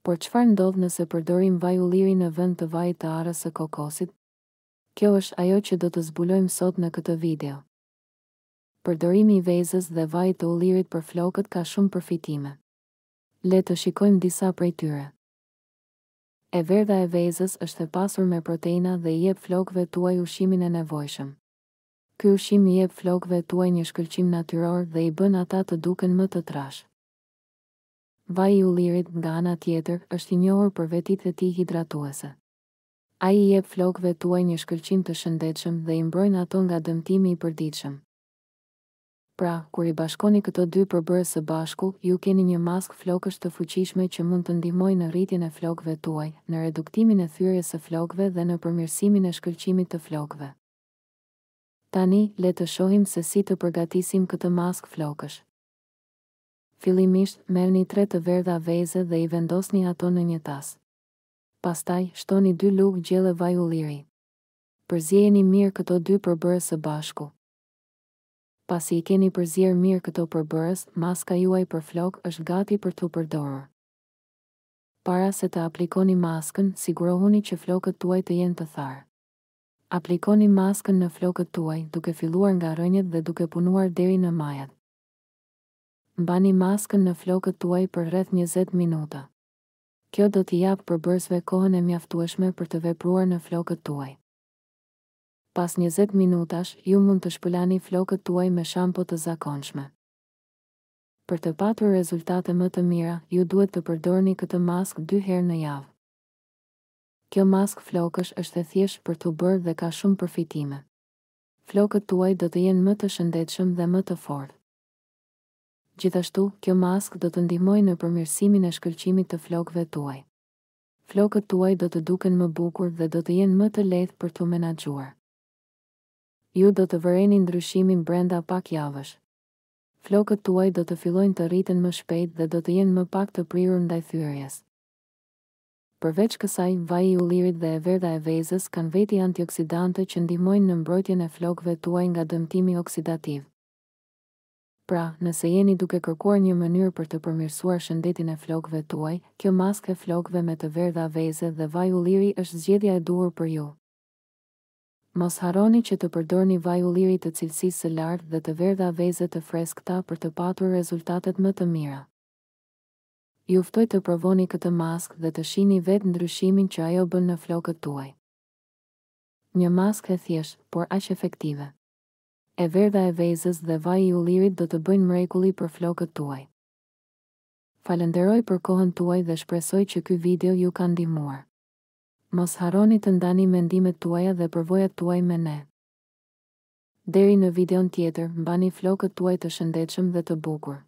Por çfarë ndodh nëse përdorim vaj ulliri në vend të vajit të arës së kokosit? Kjo është ajo që do të zbulojmë sot në këtë video. Përdorimi i vezës dhe vajit të ullirit për flokët ka shumë përfitime. Le të shikojmë disa prej tyre. E verdha e vezës është e pasur me proteina dhe i jep flokëve tuaj ushqimin e nevojshëm. Ky ushqim i jep flokëve tuaj një shkëlqim natyror dhe i bën ata të duken më të trashë. Vaji i ullirit nga ana tjetër është i njohur për vetitë e tij hidratuese. Ai i jep flokëve tuaj një shkëlqim të shëndetshëm dhe i mbrojnë ato nga dëmtimi i përditshëm. Pra, kur i bashkoni këto dy përbërës së bashku, ju keni një maskë flokësh të fuqishme që mund të ndihmojë në rritjen e flokëve tuaj, në reduktimin e thyrjes së flokëve dhe në përmirësimin e shkëlqimit të flokëve. Tani, le të shohim se si të përgatisim këtë maskë flokësh. Fillimisht, merrni 3 të verdha vezë dhe i vendosni ato në një tas. Pastaj, shtoni 2 lugë gjelle vaj ulliri. Përzijeni mirë këto dy përbërës së bashku. Pasi i keni përzier mirë këto përbërës, maska juaj për flok është gati për t'u përdorur. Para se të aplikoni maskën, sigurohuni që flokët tuaj të jenë të tharë. Aplikoni maskën në flokët tuaj, duke filluar nga rënjët dhe duke punuar deri në majat. Mbani maskën në flokët tuaj për rreth 20 minuta. Kjo do t'i jap përbërësve kohën e mjaftueshme për të vepruar në flokët tuaj. Pas 20 minutash, ju mund të shpëlani flokët tuaj me shampo të zakonshme. Për të patur rezultate më të mira, ju duhet të përdorni këtë maskë 2 herë në javë. Kjo maskë flokësh është e thjeshtë për t'u bërë dhe ka shumë përfitime. Flokët tuaj do të jenë më të shëndetshëm dhe më të fortë. Gjithashtu, kjo maskë do të ndihmojë në përmirësimin e shkëlqimit të flokëve tuaj. Flokët tuaj do të duken më bukur dhe do të jenë më të lehtë për t'u menaxhuar. Ju do të vëreni ndryshimin brenda pak javësh. Flokët tuaj do të fillojnë të rriten më shpejt dhe do të jenë më pak të prirur ndaj thyrjes. Përveç kësaj, vaji i ullirit dhe e verdha e vezës kanë veti antioksidante që ndihmojnë në mbrojtjen e flokëve tuaj nga dëmtimi oksidativ. Pra, nëse jeni duke kërkuar një mënyrë për të përmirësuar shëndetin e flokëve tuaj, kjo maskë e flokëve me të verdha vezë dhe vaj ulliri është zgjedhja e duhur për ju. Mos harroni që të përdorni vaj ulliri të cilësisë së lartë dhe të verdha vezë të freskëta për të patur rezultatet më të mira. Ju ftoj të provoni këtë maskë dhe të shihni vetë ndryshimin që ajo bën në flokët tuaj. Një maskë e thjeshtë, por aq efektive. E verdha e vezës dhe vaji i ullirit do të bëjnë mrekulli për flokët tuaj. Falenderoj për kohën tuaj dhe shpresoj që ky video ju ka ndihmuar. Mos harroni të ndani mendimet tuaja dhe përvojat tuaj me ne. Deri në videon tjetër, mbani flokët tuaj të shëndetshëm dhe të bukur.